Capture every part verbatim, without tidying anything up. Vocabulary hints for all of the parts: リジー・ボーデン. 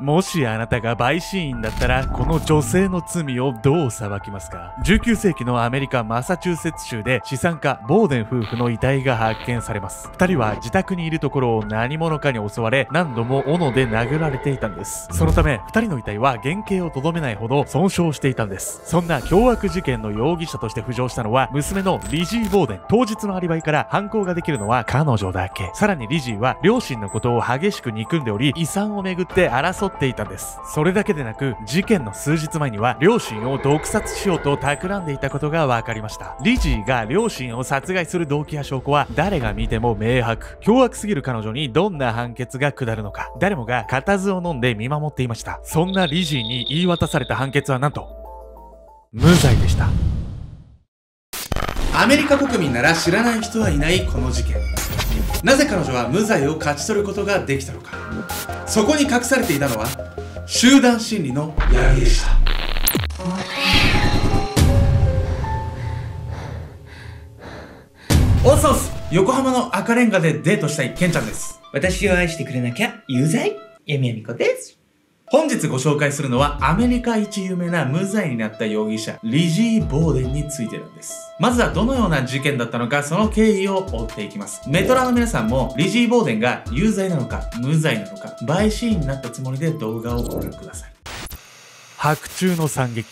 もしあなたが陪審員だったら、この女性の罪をどう裁きますか？じゅうきゅうせいきのアメリカマサチューセッツ州で資産家ボーデン夫婦の遺体が発見されます。ふたりは自宅にいるところを何者かに襲われ、何度も斧で殴られていたんです。そのためふたりの遺体は原型をとどめないほど損傷していたんです。そんな凶悪事件の容疑者として浮上したのは娘のリジー・ボーデン。当日のアリバイから犯行ができるのは彼女だけ。さらにリジーは両親のことを激しく憎んでおり、遺産をめぐって争取っていたんです。それだけでなく、事件の数日前には両親を毒殺しようと企んでいたことが分かりました。リジーが両親を殺害する動機や証拠は誰が見ても明白。凶悪すぎる彼女にどんな判決が下るのか、誰もが固唾を飲んで見守っていました。そんなリジーに言い渡された判決はなんと無罪でした。アメリカ国民なら知らない人はいないこの事件、なぜ彼女は無罪を勝ち取ることができたのか。そこに隠されていたのは集団心理の闇でした。オスオス、横浜の赤レンガでデートしたいケンちゃんです。私を愛してくれなきゃ有罪、闇闇子です。本日ご紹介するのはアメリカ一有名な無罪になった容疑者リジー・ボーデンについてなんです。まずはどのような事件だったのか、その経緯を追っていきます。メトラの皆さんもリジー・ボーデンが有罪なのか無罪なのか、陪審員になったつもりで動画をご覧ください。白昼の惨劇。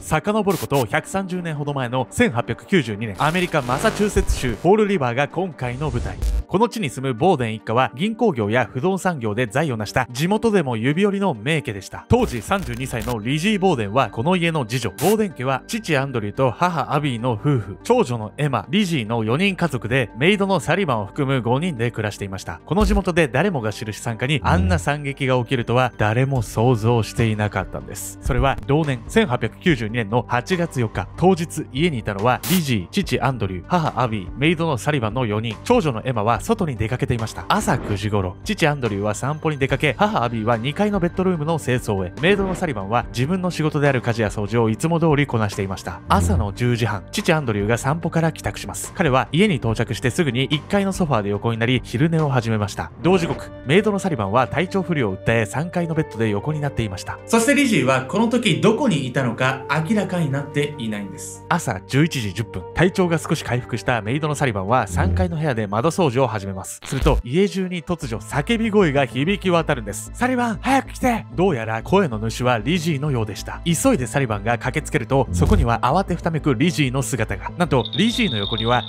遡ることひゃくさんじゅうねんほど前のせんはっぴゃくきゅうじゅうにねん、アメリカマサチューセッツ州フォールリバーが今回の舞台。この地に住むボーデン一家は銀行業や不動産業で財を成した地元でも指折りの名家でした。当時さんじゅうにさいのリジー・ボーデンはこの家の次女。ボーデン家は父アンドリューと母アビーの夫婦、長女のエマ、リジーのよにんかぞくで、メイドのサリバンを含むごにんで暮らしていました。この地元で誰もが知る資産家にあんな惨劇が起きるとは誰も想像していなかったんです。それは同年せんはっぴゃくきゅうじゅうにねんのはちがつよっか、当日家にいたのはリジー、父アンドリュー、母アビー、メイドのサリバンのよにん。長女のエマは外に出かけていました。朝くじごろ、父アンドリューは散歩に出かけ、母アビーはにかいのベッドルームの清掃へ、メイドのサリバンは自分の仕事である家事や掃除をいつも通りこなしていました。朝のじゅうじはん、父アンドリューが散歩から帰宅します。彼は家に到着してすぐにいっかいのソファーで横になり昼寝を始めました。同時刻、メイドのサリバンは体調不良を訴えさんがいのベッドで横になっていました。そしてリジーはこの時どこにいたのか明らかになっていないんです。朝じゅういちじじゅっぷん、体調が少し回復したメイドのサリバンはさんがいの部屋で窓掃除を始めます。すると家中に突如叫び声が響き渡るんです。サリバン、早く来て。どうやら声の主はリジーのようでした。急いでサリバンが駆けつけると、そこには慌てふためくリジーの姿が。なんとリジーの横には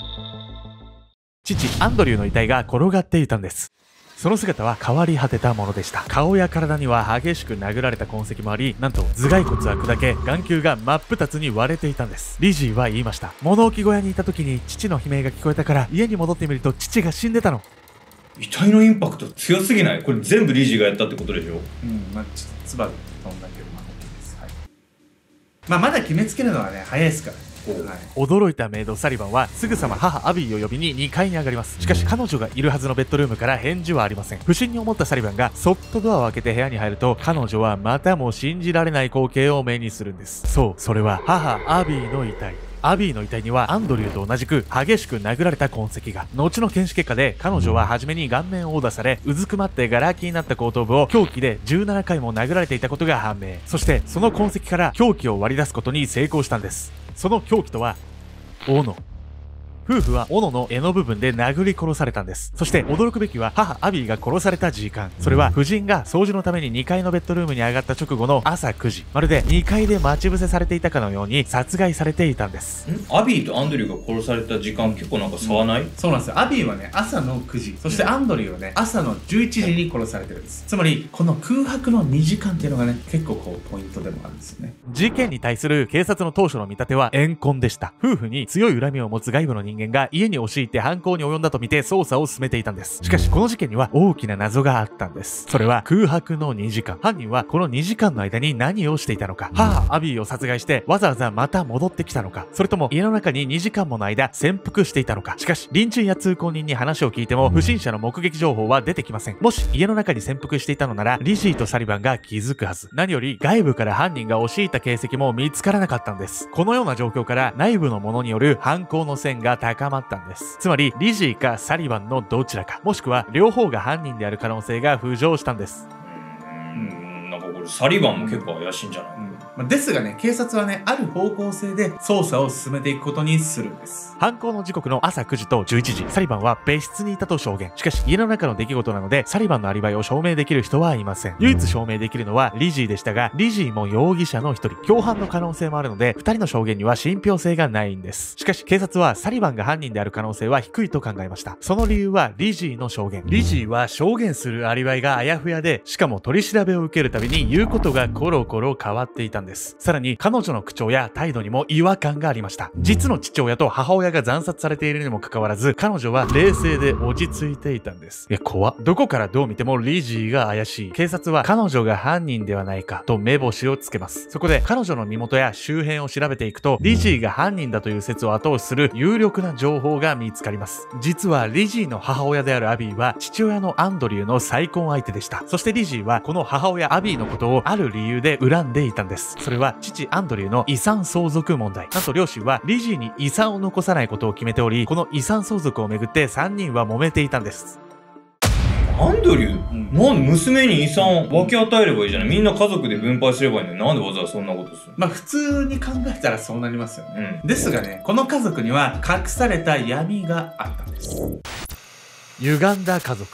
父アンドリューの遺体が転がっていたんです。その姿は変わり果てたものでした。顔や体には激しく殴られた痕跡もあり、なんと頭蓋骨は砕け、眼球が真っ二つに割れていたんです。リジーは言いました。物置小屋にいた時に父の悲鳴が聞こえたから、家に戻ってみると父が死んでたの。遺体のインパクト強すぎない？これ全部リジーがやったってことでしょ？うん、まあちょっと唾が飛んだけど、まあ本当です。はい、まあまだ決めつけるのはね、早いですからね。驚いたメイドサリバンはすぐさま母アビーを呼びににかいに上がります。しかし彼女がいるはずのベッドルームから返事はありません。不審に思ったサリバンがそっとドアを開けて部屋に入ると、彼女はまたも信じられない光景を目にするんです。そう、それは母アビーの遺体。アビーの遺体にはアンドリューと同じく激しく殴られた痕跡が。後の検視結果で、彼女は初めに顔面を殴打され、うずくまってがら空きになった後頭部を凶器でじゅうななかいも殴られていたことが判明。そしてその痕跡から凶器を割り出すことに成功したんです。その凶器とは斧。夫婦は斧の柄の部分で殴り殺されたんです。そして驚くべきは母アビーが殺された時間。それは夫人が掃除のためににかいのベッドルームに上がった直後の朝くじ、まるでにかいで待ち伏せされていたかのように殺害されていたんです。んアビーとアンドリューが殺された時間、結構なんか差はない？うん、そうなんですよ。アビーはね、朝のくじ、そしてアンドリューはね、朝のじゅういちじに殺されてるんです。つまりこの空白のにじかんっていうのがね、結構こうポイントでもあるんですよね。事件に対する警察の当初の見立ては怨恨でした。夫婦に強い恨みを持つ外部の人間人間が家に押し入って犯行に及んだとみて捜査を進めていたんです。しかしこの事件には大きな謎があったんです。それは空白のにじかん。犯人はこのにじかんの間に何をしていたのか。母アビーを殺害してわざわざまた戻ってきたのか、それとも家の中ににじかんもの間潜伏していたのか。しかし隣人や通行人に話を聞いても不審者の目撃情報は出てきません。もし家の中に潜伏していたのならリジーとサリバンが気づくはず。何より外部から犯人が押し入った形跡も見つからなかったんです。このような状況から内部のものによる犯行の線が高まったんです。つまりリジーかサリバンのどちらか、もしくは両方が犯人である可能性が浮上したんです。サリバンも結構怪しいんじゃないか、うんまあ、ですがね、警察はね、ある方向性で捜査を進めていくことにするんです。犯行の時刻の朝くじとじゅういちじ、サリバンは別室にいたと証言。しかし、家の中の出来事なので、サリバンのアリバイを証明できる人はいません。唯一証明できるのはリジーでしたが、リジーも容疑者の一人、共犯の可能性もあるので、ふたりの証言には信憑性がないんです。しかし、警察はサリバンが犯人である可能性は低いと考えました。その理由はリジーの証言。リジーは証言するアリバイがあやふやで、しかも取り調べを受けるたびに言うことがコロコロ変わっていたんです。さらに、彼女の口調や態度にも違和感がありました。実の父親と母親が惨殺されているにもかかわらず、彼女は冷静で落ち着いていたんです。いや、怖っ。どこからどう見てもリジーが怪しい。警察は彼女が犯人ではないかと目星をつけます。そこで彼女の身元や周辺を調べていくと、リジーが犯人だという説を後押しする有力な情報が見つかります。実はリジーの母親であるアビーは父親のアンドリューの再婚相手でした。そしてリジーはこの母親アビーのことをある理由で恨んでいたんです。それは父アンドリューの遺産相続問題。なんと両親はリジーに遺産を残さないことを決めており、この遺産相続をめぐってさんにんは揉めていたんです。アンドリュー、なんで娘に遺産を分け与えればいいじゃない、みんな家族で分配すればいいのに、なんでわざわざそんなことするの。まあ普通に考えたらそうなりますよね、うん、ですがね、この家族には隠された闇があったんです。歪んだ家族。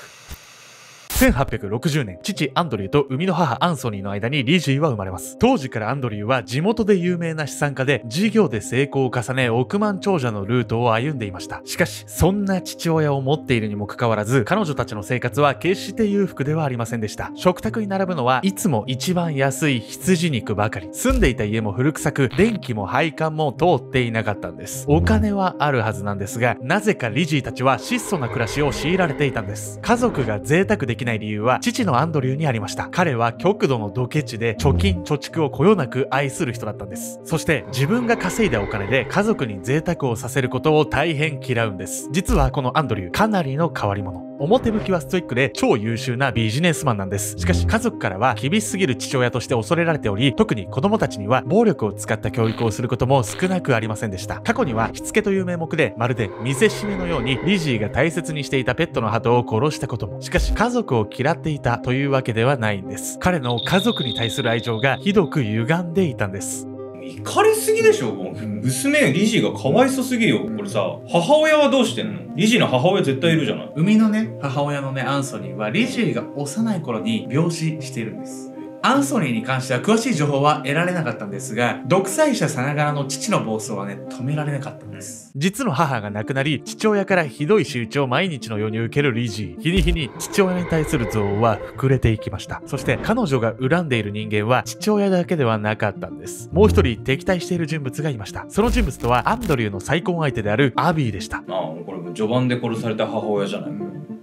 せんはっぴゃくろくじゅうねん、父アンドリューと生みの母アンソニーの間にリジーは生まれます。当時からアンドリューは地元で有名な資産家で、事業で成功を重ね億万長者のルートを歩んでいました。しかし、そんな父親を持っているにもかかわらず、彼女たちの生活は決して裕福ではありませんでした。食卓に並ぶのはいつも一番安い羊肉ばかり。住んでいた家も古臭く、電気も配管も通っていなかったんです。お金はあるはずなんですが、なぜかリジーたちは質素な暮らしを強いられていたんです。家族が贅沢できない理由は父のアンドリューにありました。彼は極度のドケチで貯金貯蓄をこよなく愛する人だったんです。そして自分が稼いだお金で家族に贅沢をさせることを大変嫌うんです。実はこのアンドリュー、かなりの変わり者。表向きはストイックで超優秀なビジネスマンなんです。しかし家族からは厳しすぎる父親として恐れられており、特に子供たちには暴力を使った教育をすることも少なくありませんでした。過去にはしつけという名目で、まるで見せしめのようにリジーが大切にしていたペットのハトを殺したことも。しかし家族を嫌っていたというわけではないんです。彼の家族に対する愛情がひどく歪んでいたんです。怒りすぎでしょ。娘リジーがかわいそすぎよ。これさ、母親はどうしてんの。リジーの母親絶対いるじゃない。生みのね、母親のね、アンソニーはリジーが幼い頃に病死しているんです。アンソニーに関しては詳しい情報は得られなかったんですが、独裁者さながらの父の暴走はね、止められなかったんです。実の母が亡くなり、父親からひどい仕打ちを毎日のように受けるリジー。日に日に父親に対する憎悪は膨れていきました。そして彼女が恨んでいる人間は父親だけではなかったんです。もう一人敵対している人物がいました。その人物とはアンドリューの再婚相手であるアビーでした。ああ、これ序盤で殺された母親じゃない。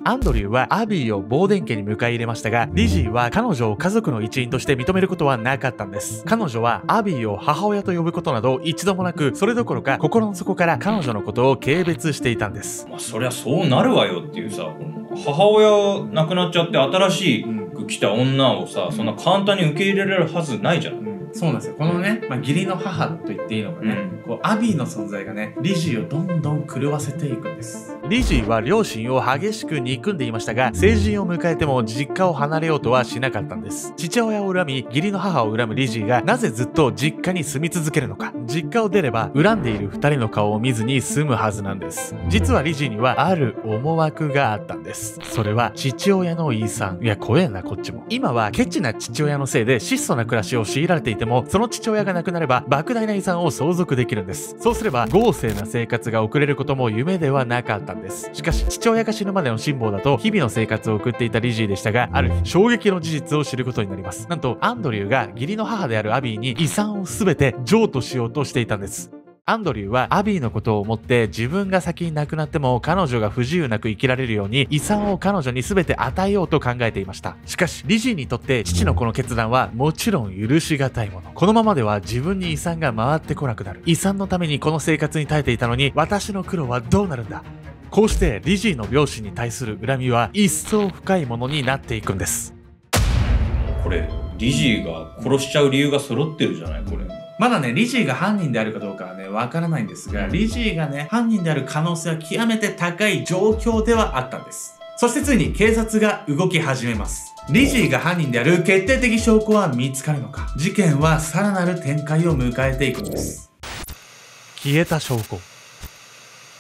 アンドリューはアビーをボーデン家に迎え入れましたが、リジーは彼女を家族の一員として認めることはなかったんです。彼女はアビーを母親と呼ぶことなど一度もなく、それどころか心の底から彼女のことを軽蔑していたんです。まあそりゃそうなるわよっていうさ、母親亡くなっちゃって新しく来た女をさ、そんな簡単に受け入れられるはずないじゃん。そうなんですよ。このね、まあ、義理の母と言っていいのかね、うん、こうアビーの存在がね、リジーをどんどん狂わせていくんです。リジーは両親を激しく憎んでいましたが、成人を迎えても実家を離れようとはしなかったんです。父親を恨み義理の母を恨むリジーがなぜずっと実家に住み続けるのか。実家を出れば恨んでいるふたりの顔を見ずに済むはずなんです。実はリジーにはある思惑があったんです。それは父親の遺産。いや、怖えなこっちも。今はケチな父親のせいで質素な暮らしを強いられていても、その父親が亡くなれば莫大な遺産を相続できるんです。そうすれば豪勢な生活が送れることも夢ではなかったんです。しかし父親が死ぬまでの辛抱だと日々の生活を送っていたリジーでしたが、ある衝撃の事実を知ることになります。なんとアンドリューが義理の母であるアビーに遺産を全て譲渡しようとしていたんです。アンドリューはアビーのことを思って、自分が先に亡くなっても彼女が不自由なく生きられるように遺産を彼女に全て与えようと考えていました。しかしリジーにとって父のこの決断はもちろん許し難いもの。このままでは自分に遺産が回ってこなくなる。遺産のためにこの生活に耐えていたのに、私の苦労はどうなるんだ。こうしてリジーの両親に対する恨みは一層深いものになっていくんです。これリジーが殺しちゃう理由が揃ってるじゃない。これまだね、リジーが犯人であるかどうかはね、わからないんですが、リジーがね、犯人である可能性は極めて高い状況ではあったんです。そしてついに警察が動き始めます。リジーが犯人である決定的証拠は見つかるのか、事件はさらなる展開を迎えていくのです。消えた証拠。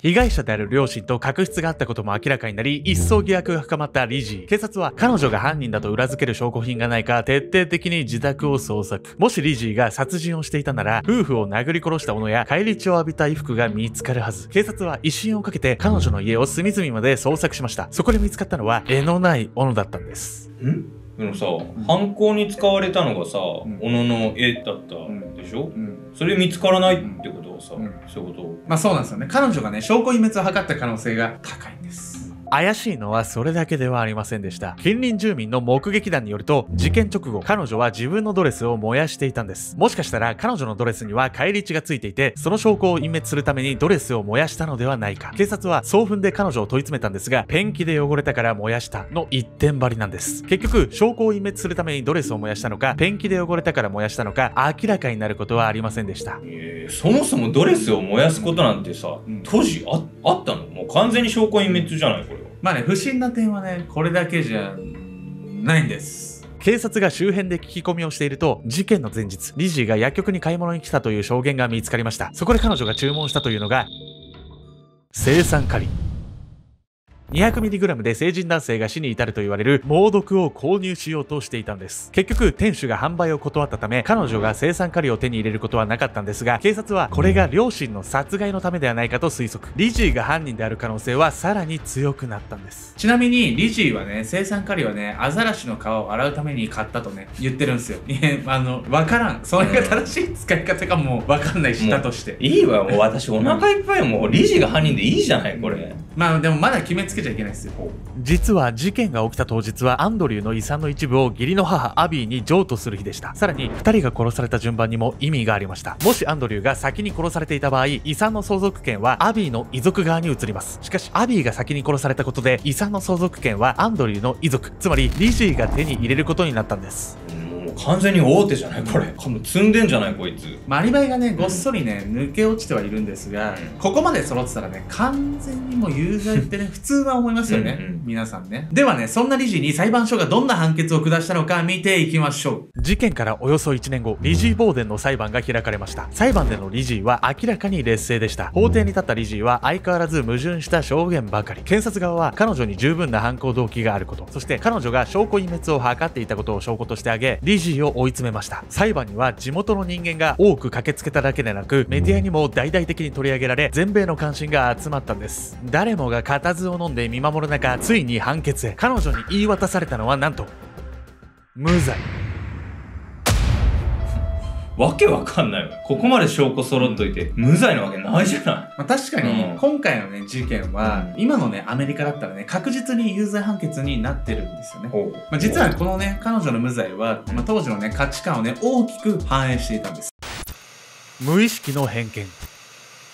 被害者である両親と確執があったことも明らかになり、一層疑惑が深まったリジー。警察は彼女が犯人だと裏付ける証拠品がないか徹底的に自宅を捜索。もしリジーが殺人をしていたなら、夫婦を殴り殺した斧や返り血を浴びた衣服が見つかるはず。警察は威信をかけて彼女の家を隅々まで捜索しました。そこで見つかったのは柄のない斧だったんです。んでもさ、うん、犯行に使われたのがさ、うん、斧の絵だったでしょ、うんうん、それ見つからないってことはさ、うん、そういうこと。まあそうなんですよね。彼女がね、証拠隠滅を図った可能性が高いんです。怪しいのはそれだけではありませんでした。近隣住民の目撃談によると、事件直後、彼女は自分のドレスを燃やしていたんです。もしかしたら彼女のドレスには返り血がついていて、その証拠を隠滅するためにドレスを燃やしたのではないか。警察は総奮で彼女を問い詰めたんですが、ペンキで汚れたから燃やしたの一点張りなんです。結局、証拠を隠滅するためにドレスを燃やしたのか、ペンキで汚れたから燃やしたのか、明らかになることはありませんでした。えー、そもそもドレスを燃やすことなんてさ、当時あ、あったの？もう完全に証拠隠滅じゃないこれ。まあね、不審な点はね、これだけじゃないんです。警察が周辺で聞き込みをしていると、事件の前日、リジーが薬局に買い物に来たという証言が見つかりました。そこで彼女が注文したというのが、青酸カリ。にひゃくミリグラム で成人男性が死に至ると言われる猛毒を購入しようとしていたんです。結局、店主が販売を断ったため、彼女が青酸カリを手に入れることはなかったんですが、警察はこれが両親の殺害のためではないかと推測。リジーが犯人である可能性はさらに強くなったんです。ちなみに、リジーはね、青酸カリはね、アザラシの皮を洗うために買ったとね、言ってるんですよ。いや、あの、わからん。それが正しい使い方かもわかんないし、だとして。いいわ、もう私お腹いっぱい、もうリジーが犯人でいいじゃない、これ。まあでもまだ決めつけちゃいけないですよ。実は事件が起きた当日はアンドリューの遺産の一部を義理の母アビーに譲渡する日でした。さらにふたりが殺された順番にも意味がありました。もしアンドリューが先に殺されていた場合、遺産の相続権はアビーの遺族側に移ります。しかしアビーが先に殺されたことで、遺産の相続権はアンドリューの遺族、つまりリジーが手に入れることになったんです。完全に大手じゃないこれ。積んでんじゃないこいつ。まあ、アリバイがね、ごっそりね、うん、抜け落ちてはいるんですが、うん、ここまで揃ってたらね、完全にもう有罪ってね、普通は思いますよね。うん、うん、皆さんね。ではね、そんな理事に裁判所がどんな判決を下したのか見ていきましょう。事件からおよそいちねんご、リジー・ボーデンの裁判が開かれました。裁判でのリジーは明らかに劣勢でした。法廷に立ったリジーは相変わらず矛盾した証言ばかり。検察側は彼女に十分な犯行動機があること、そして彼女が証拠隠滅を図っていたことを証拠として挙げ、リジーリジーを追い詰めました。裁判には地元の人間が多く駆けつけただけでなく、メディアにも大々的に取り上げられ、全米の関心が集まったんです。誰もが固唾を飲んで見守る中、ついに判決へ。彼女に言い渡されたのはなんと無罪。わけわかんないわ。ここまで証拠揃っといて、無罪なわけないじゃない。まあ確かに、今回のね、事件は、今のね、アメリカだったらね、確実に有罪判決になってるんですよね。まあ実はこのね、彼女の無罪は、まあ当時のね、価値観をね、大きく反映していたんです。無意識の偏見。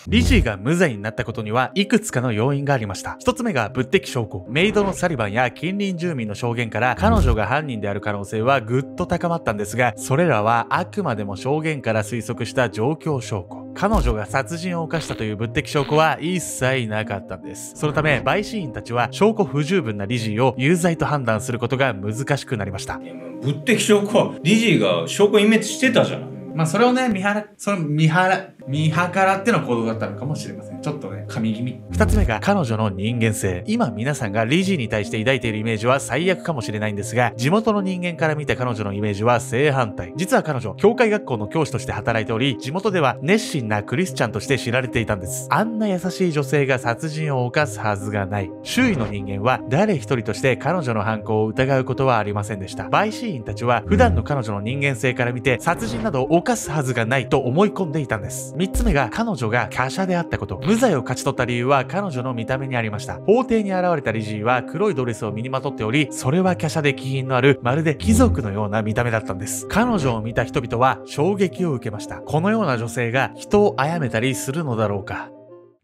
リジーが無罪になったことには、いくつかの要因がありました。一つ目が物的証拠。メイドのサリバンや近隣住民の証言から、彼女が犯人である可能性はぐっと高まったんですが、それらはあくまでも証言から推測した状況証拠。彼女が殺人を犯したという物的証拠は一切なかったんです。そのため、陪審員たちは証拠不十分なリジーを有罪と判断することが難しくなりました。物的証拠は、リジーが証拠隠滅してたじゃない。まあそれをね、見払、その見払、見計らっての行動だったのかもしれません。ちょっとね、神気味。二つ目が彼女の人間性。今皆さんがリジーに対して抱いているイメージは最悪かもしれないんですが、地元の人間から見た彼女のイメージは正反対。実は彼女、教会学校の教師として働いており、地元では熱心なクリスチャンとして知られていたんです。あんな優しい女性が殺人を犯すはずがない。周囲の人間は誰一人として彼女の犯行を疑うことはありませんでした。陪審員たちは普段の彼女の人間性から見て、殺人などを犯すはずがないと思い込んでいたんです。三つ目が彼女が華奢であったこと。無罪を勝ち取った理由は彼女の見た目にありました。法廷に現れたリジーは黒いドレスを身にまとっており、それは華奢で気品のある、まるで貴族のような見た目だったんです。彼女を見た人々は衝撃を受けました。このような女性が人を殺めたりするのだろうか。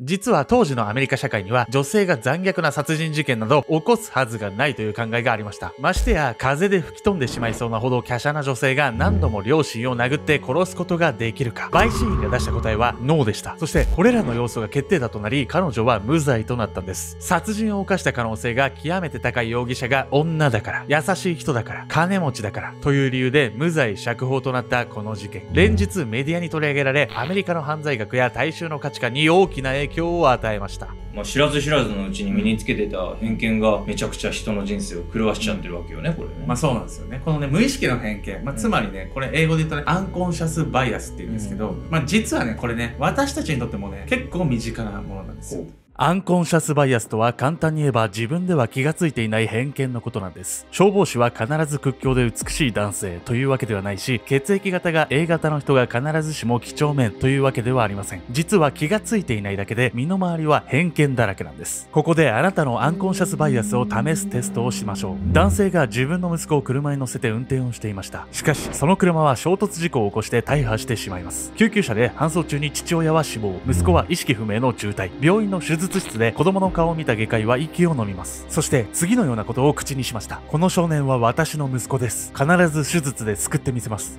実は当時のアメリカ社会には女性が残虐な殺人事件など起こすはずがないという考えがありました。ましてや風で吹き飛んでしまいそうなほど華奢な女性が何度も両親を殴って殺すことができるか。陪審員が出した答えはノーでした。そしてこれらの要素が決定打となり彼女は無罪となったんです。殺人を犯した可能性が極めて高い容疑者が女だから、優しい人だから、金持ちだからという理由で無罪釈放となったこの事件。連日メディアに取り上げられアメリカの犯罪学や大衆の価値観に大きな影響今日を与えました。まあ知らず知らずのうちに身につけてた偏見がめちゃくちゃ人の人生を狂わしちゃってるわけよね、これね。まあそうなんですよね。このね、無意識の偏見、まあ、つまりね、これ英語で言ったら、ね、アンコンシャスバイアスっていうんですけど、うん、まあ実はね、これね、私たちにとってもね、結構身近なものなんですよ。アンコンシャスバイアスとは簡単に言えば自分では気がついていない偏見のことなんです。消防士は必ず屈強で美しい男性というわけではないし、血液型が エー 型の人が必ずしも几帳面というわけではありません。実は気がついていないだけで身の回りは偏見だらけなんです。ここであなたのアンコンシャスバイアスを試すテストをしましょう。男性が自分の息子を車に乗せて運転をしていました。しかし、その車は衝突事故を起こして大破してしまいます。救急車で搬送中に父親は死亡、息子は意識不明の重体、病院の手術室で子供の顔を見た外科医は息を飲みます。そして次のようなことを口にしました。この少年は私の息子です。必ず手術で救ってみせます。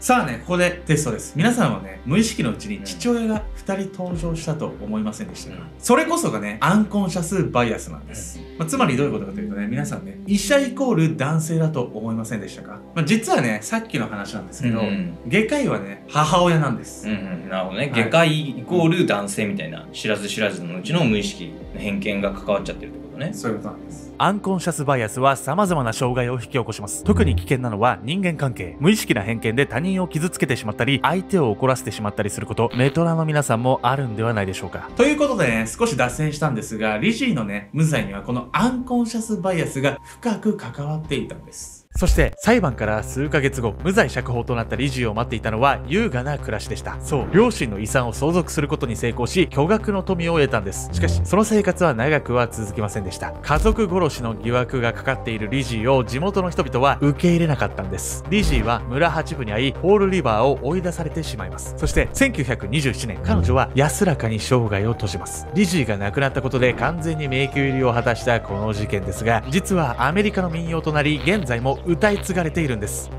さあね、ここでテストです。皆さんはね、無意識のうちに父親がふたり登場したと思いませんでしたか？それこそがね、アンコンシャスバイアスなんです。まあ、つまりどういうことかというとね、皆さんね、医者イコール男性だと思いませんでしたか？まあ、実はね、さっきの話なんですけど、うんうん、外科医はね、母親なんです。うんうん、なるほどね。外科医イコール男性みたいな、知らず知らずのうちの無意識の偏見が関わっちゃってるってことね。そういうことなんです。アンコンシャスバイアスは様々な障害を引き起こします。特に危険なのは人間関係。無意識な偏見で他人を傷つけてしまったり、相手を怒らせてしまったりすること、メトラの皆さんもあるんではないでしょうか。ということでね、少し脱線したんですが、リジーのね、無罪にはこのアンコンシャスバイアスが深く関わっていたんです。そして裁判から数ヶ月後、無罪釈放となったリジーを待っていたのは優雅な暮らしでした。そう、両親の遺産を相続することに成功し、巨額の富を得たんです。しかし、その生活は長くは続きませんでした。家族殺しの疑惑がかかっているリジーを地元の人々は受け入れなかったんです。リジーは村八部にあい、ホールリバーを追い出されてしまいます。そしてせんきゅうひゃくにじゅうななねん、彼女は安らかに生涯を閉じます。リジーが亡くなったことで完全に迷宮入りを果たしたこの事件ですが、実はアメリカの民謡となり、現在も歌い継がれているんです。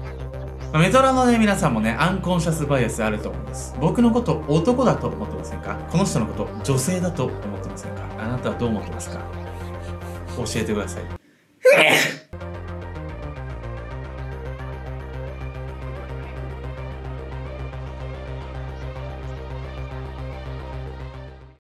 メトラのね、皆さんもね、アンコンシャスバイアスあると思うんです。僕のこと男だと思ってませんか？この人のこと女性だと思ってませんか？あなたはどう思ってますか？教えてください。